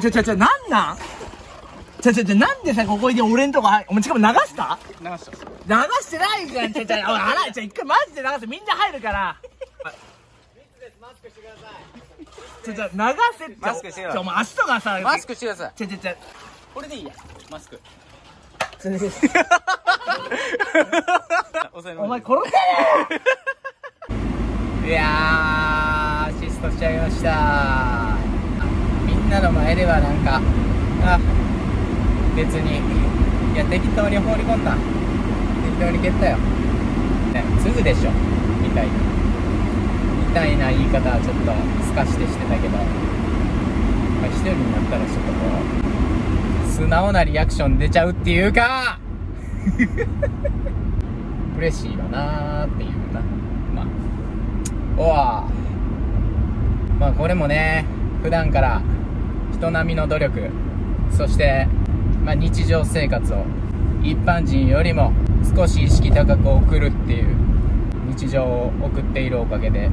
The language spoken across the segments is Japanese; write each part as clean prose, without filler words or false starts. ちゃ、なんちゃ、なんでさ、ここで俺んとこ、お前しかも流した?流した。流してないじゃん、おい、あら、一回マジで流して、みんな入るから。マスクしてください。流せって。マスクしてください。お前足とかさ、マスクしてください。ちゃ。これでいいや、マスク。お前殺せ。いやー、アシストしちゃいました。みんなの前ではなんか、別に、いや、適当に放り込んだ。適当に蹴ったよ。すぐでしょ、みたいな。みたいな言い方はちょっとすかしてしてたけど、一人になったらちょっとこう素直なリアクション出ちゃうっていうか嬉しいよなーっていうな。まあこれもね、普段から人並みの努力、そして、日常生活を一般人よりも少し意識高く送るっていう日常を送っているおかげで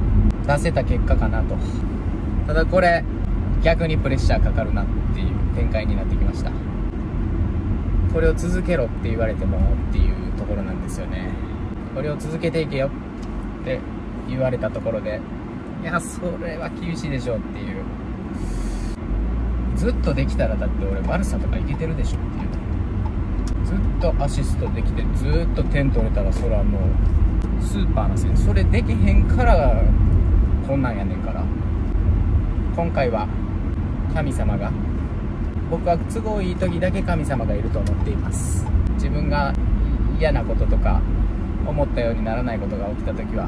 出せた結果かなと。ただこれ逆にプレッシャーかかるなっていう展開になってきました。これを続けろって言われてもっていうところなんですよね。これを続けていけよって言われたところで、いやそれは厳しいでしょうっていう。ずっとできたらだって俺バルサとかいけてるでしょっていう。ずっとアシストできてずっと点取れたらそれはもうスーパーな選手。それできへんからこんなんやねんから。今回は神様が、僕は都合いい時だけ神様がいると思っています。自分が嫌なこととか思ったようにならないことが起きた時は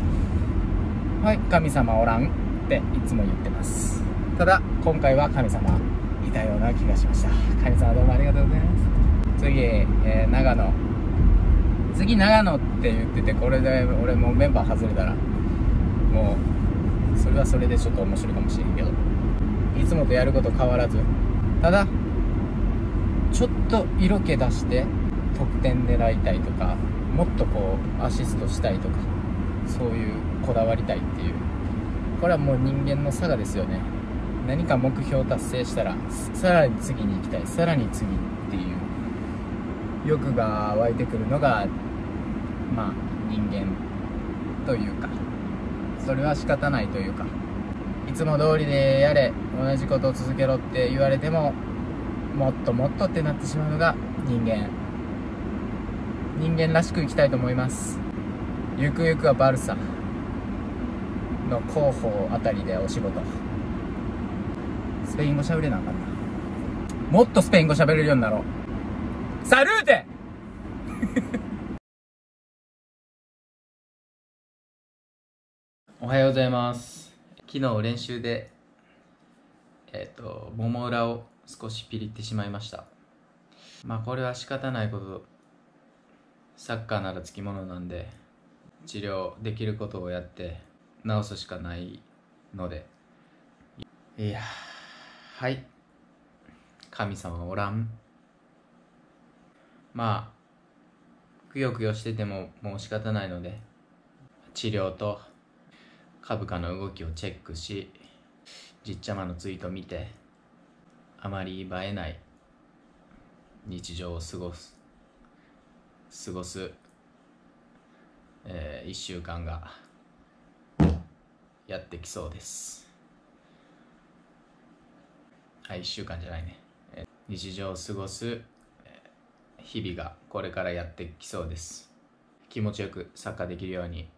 「はい、神様おらん」っていつも言ってます。ただ今回は神様いたような気がしました。神様どうもありがとうございます。次、長野。次長野って言ってて、これで俺もメンバー外れたらもうそれはそれでちょっと面白いかもしれんけど、いつもとやること変わらず、ただちょっと色気出して得点狙いたいとか、もっとこうアシストしたいとか、そういうこだわりたいっていう。これはもう人間の差がですよね。何か目標を達成したらさらに次に行きたい、さらに次っていう欲が湧いてくるのが人間というか、それは仕方ないというか、いつも通りでやれ、同じことを続けろって言われても、もっともっとってなってしまうのが人間らしくいきたいと思います。ゆくゆくはバルサの広報あたりでお仕事。スペイン語しゃべれなあかんな。もっとスペイン語しゃべれるようになろう。サルーテおはようございます。昨日練習でもも裏を少しピリってしまいました。これは仕方ないこと。サッカーならつきものなんで、治療できることをやって治すしかないので。いや、はい、神様おらん。くよくよしててももう仕方ないので、治療と株価の動きをチェックし、じっちゃまのツイート見て、あまり映えない日常を過ごす、1週間がやってきそうです。1週間じゃないね、日常を過ごす日々がこれからやってきそうです。気持ちよくサッカーできるように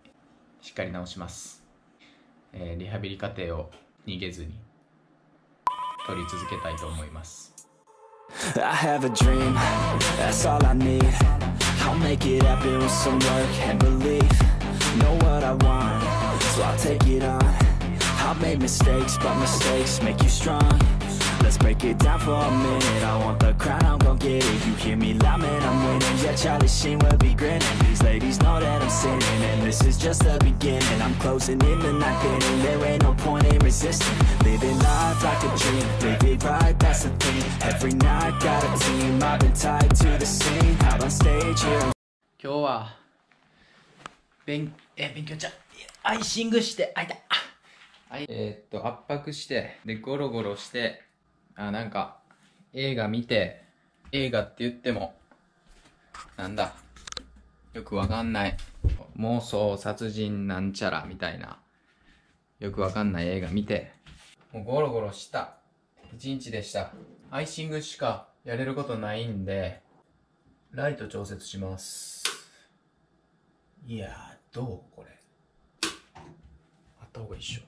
しっかり直します。リハビリ過程を逃げずに取り続けたいと思います。 I have a dream, that's all I need. I'll make it happen with some work and belief. Know what I want, so I'll take it on. I've made mistakes, but mistakes make you strong. Let's break it down for a minute. I want the crown, I'm gon' get it. You hear me loud, man, I'm winning. Yeah, Charlie Sheen will be grinning. These ladies know that I'm sinning, and this is just the beginning. I'm closing in the night inning. There ain't no point in resisting. Living life like a dream, live it right, that's the thing. Every night got a team, I've been tied to the scene. Out on stage here. 今日は勉強じゃアイシングして、あいた。圧迫して、で、ゴロゴロして、なんか、映画見て、映画って言っても、なんだ、よくわかんない、妄想殺人なんちゃらみたいな、よくわかんない映画見て、もうゴロゴロした、一日でした。アイシングしかやれることないんで、ライト調節します。いやー、どうこれ。あった方がいいっしょ。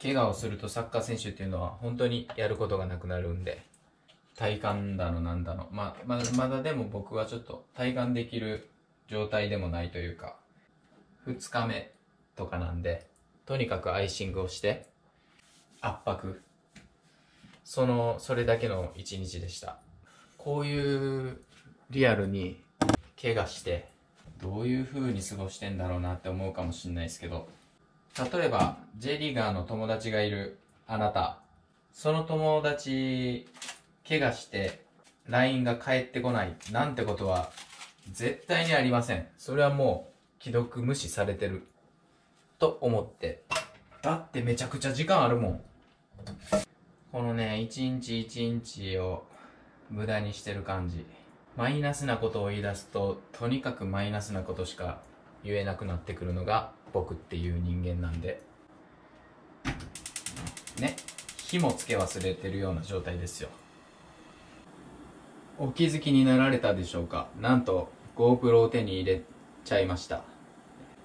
怪我をするとサッカー選手っていうのは本当にやることがなくなるんで、体幹だのなんだの。まだでも僕はちょっと体幹できる状態でもないというか、2日目とかなんで、とにかくアイシングをして、圧迫。それだけの一日でした。こういうリアルに怪我して、どういう風に過ごしてんだろうなって思うかもしれないですけど、例えば J リーガーの友達がいるあなた、その友達怪我して LINE が返ってこないなんてことは絶対にありません。それはもう既読無視されてると思って、だってめちゃくちゃ時間あるもん。このね、一日一日を無駄にしてる感じ。マイナスなことを言い出すと、とにかくマイナスなことしか言えなくなってくるのが僕っていう人間なんでね。火もつけ忘れてるような状態ですよ。お気づきになられたでしょうか。なんと GoPro を手に入れちゃいました。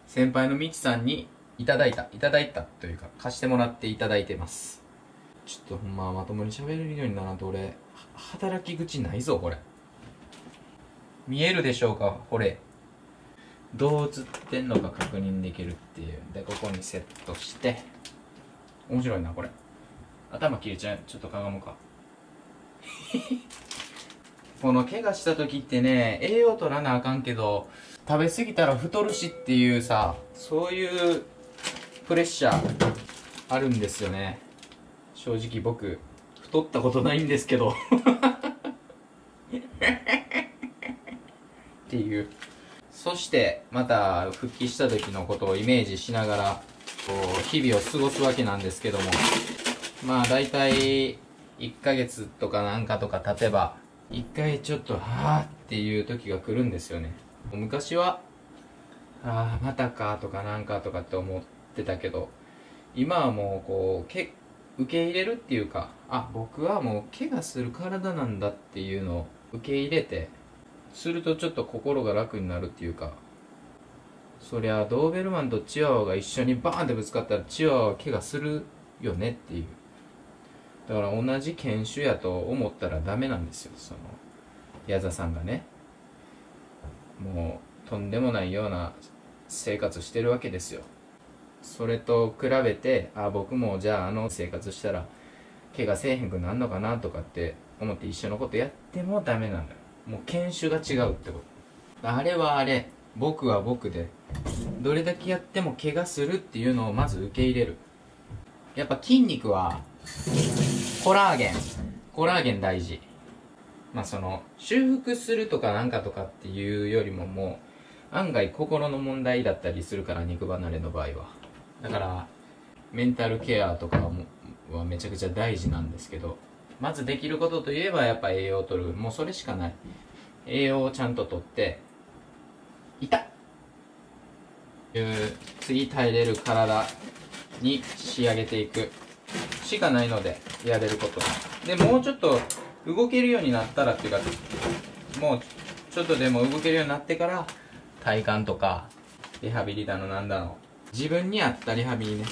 先輩のみちさんにいただいたというか、貸してもらっていただいてます。ちょっとほんままともに喋れるようにならんと俺働き口ないぞ。これ見えるでしょうか。これどう映ってんのか確認できるっていうんで、ここにセットして。面白いなこれ。頭切れちゃう。ちょっとかがもうかこの怪我した時ってね、栄養取らなあかんけど食べ過ぎたら太るしっていうさ、そういうプレッシャーあるんですよね。正直僕太ったことないんですけどっていう。そしてまた復帰した時のことをイメージしながらこう日々を過ごすわけなんですけども、まあ大体1ヶ月とかなんかとか経てば一回ちょっとはぁっていう時が来るんですよね。昔はああまたかとかなんかとかって思ってたけど、今はもうこう受け入れるっていうか、あ、僕はもう怪我する体なんだっていうのを受け入れてするとちょっと心が楽になるっていうか、そりゃドーベルマンとチワワが一緒にバーンってぶつかったらチワワは怪我するよねっていう。だから同じ犬種やと思ったらダメなんですよ。その矢沢さんがね、もうとんでもないような生活してるわけですよ。それと比べて、あ、僕もじゃああの生活したら怪我せえへんくなんのかなとかって思って一緒のことやってもダメなのよ。もう犬種が違うってこと。あれはあれ、僕は僕で、どれだけやっても怪我するっていうのをまず受け入れる。やっぱ筋肉はコラーゲン大事。まあその修復するとかなんかとかっていうよりも、もう案外心の問題だったりするから、肉離れの場合は。だからメンタルケアとかはめちゃくちゃ大事なんですけど、まずできることといえばやっぱ栄養を取る。もうそれしかない。栄養をちゃんと取って、痛っ！次耐えれる体に仕上げていくしかないので、やれること。で、もうちょっと動けるようになったらっていうか、もうちょっとでも動けるようになってから、体幹とか、リハビリだのなんだの。自分に合ったリハビリね。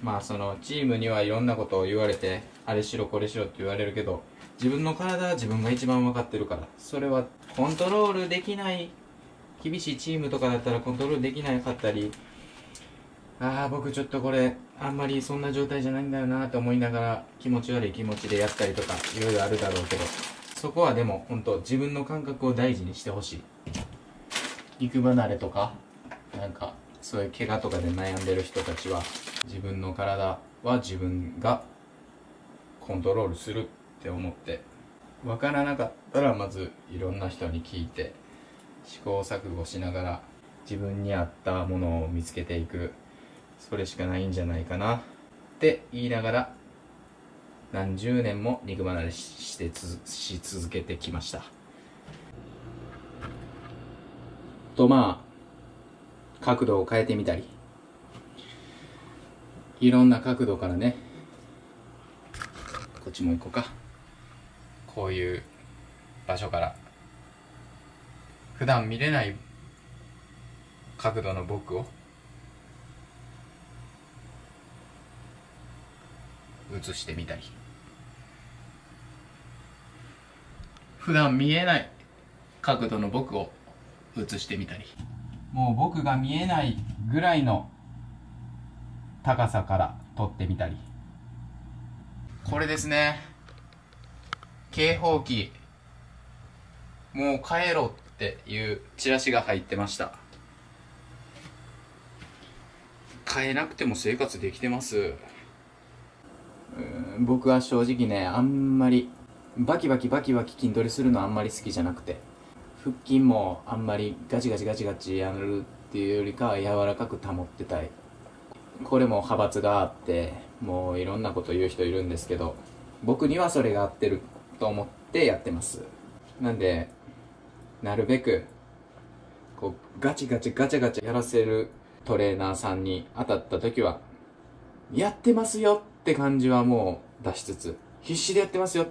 まあそのチームにはいろんなことを言われて、あれしろこれしろって言われるけど、自分の体は自分が一番分かってるから。それはコントロールできない、厳しいチームとかだったらコントロールできなかったり、ああ僕ちょっとこれあんまりそんな状態じゃないんだよなと思いながら気持ち悪い気持ちでやったりとかいろいろあるだろうけど、そこはでも本当自分の感覚を大事にしてほしい。肉離れとかなんかそういう怪我とかで悩んでる人たちは、自分の体は自分がコントロールするって思って、分からなかったらまずいろんな人に聞いて試行錯誤しながら自分に合ったものを見つけていく。それしかないんじゃないかなって言いながら、何十年も肉離れし続けてきました。とまあ、角度を変えてみたり、いろんな角度からね、こっちも行こうか。こういう場所から普段見れない角度の僕を映してみたり、普段見えない角度の僕を映してみたり、もう僕が見えないぐらいの高さから撮ってみたり。これですね、警報機もう帰ろうっていうチラシが入ってました。変えなくても生活できてます。僕は正直ね、あんまりバキバキ筋トレするのあんまり好きじゃなくて、腹筋もあんまりガチガチやるっていうよりかは柔らかく保ってたい。これも派閥があって、もういろんなこと言う人いるんですけど、僕にはそれが合ってると思ってやってます。なんでなるべくこうガチャガチャやらせるトレーナーさんに当たった時は、やってますよって感じはもう出しつつ、必死でやってますよ、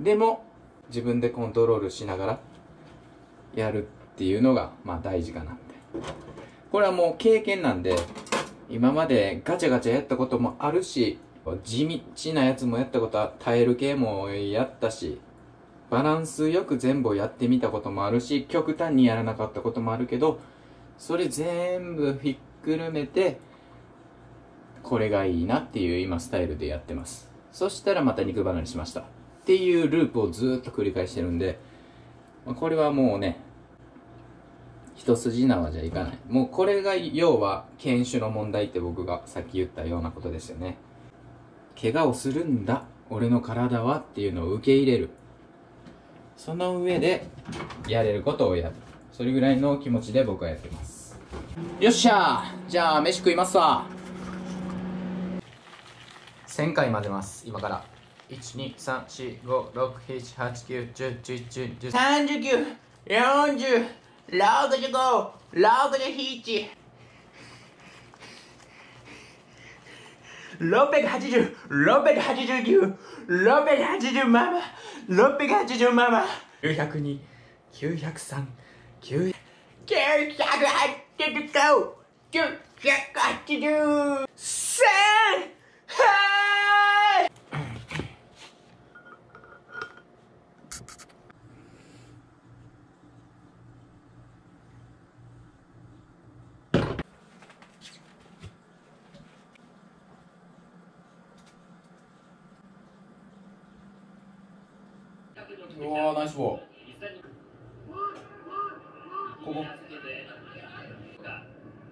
でも自分でコントロールしながらやるっていうのがまあ大事かなって。これはもう経験なんで、今までガチャガチャやったこともあるし、地道なやつもやったことは、耐える系もやったし、バランスよく全部やってみたこともあるし、極端にやらなかったこともあるけど、それ全部ひっくるめてこれがいいなっていう今スタイルでやってます。そしたらまた肉離れしましたっていうループをずっと繰り返してるんで、これはもうね、一筋縄じゃいかない。もうこれが要は犬種の問題って僕がさっき言ったようなことですよね。怪我をするんだ俺の体はっていうのを受け入れる、その上でやれることをやる、それぐらいの気持ちで僕はやってます。よっしゃー、じゃあ飯食いますわ。1000回混ぜます。今から12345678910111617189680ママ680ママ902900980。はい、うわーナイスボール。ここ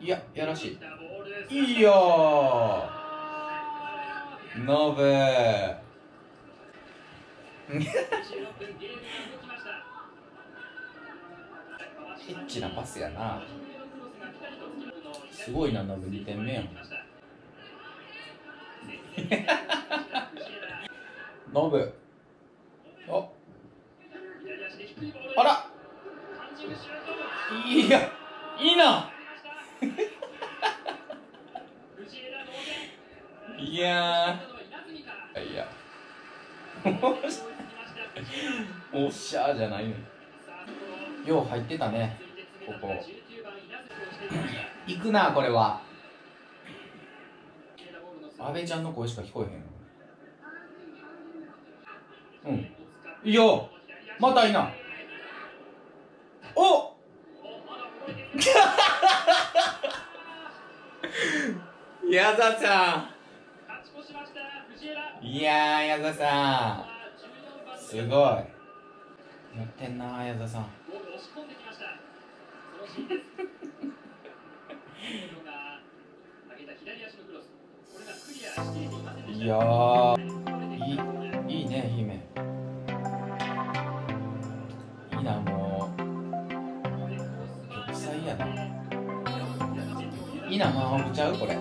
いや、やらしい。いいよーノブーヒッチなパスやな。すごいな、ノブ2点目やんノブあらいいや、いいな。いやー、いやおっしゃーじゃないのよう入ってたね。ここ行くな。これは阿部ちゃんの声しか聞こえへん。うんいいよ、またいいな。おっ矢田さん、いやー矢田さんすごいやってんな。矢田さんいやーいいね。姫いいな。もう独裁やな。いいな、魔法ちゃうこれ。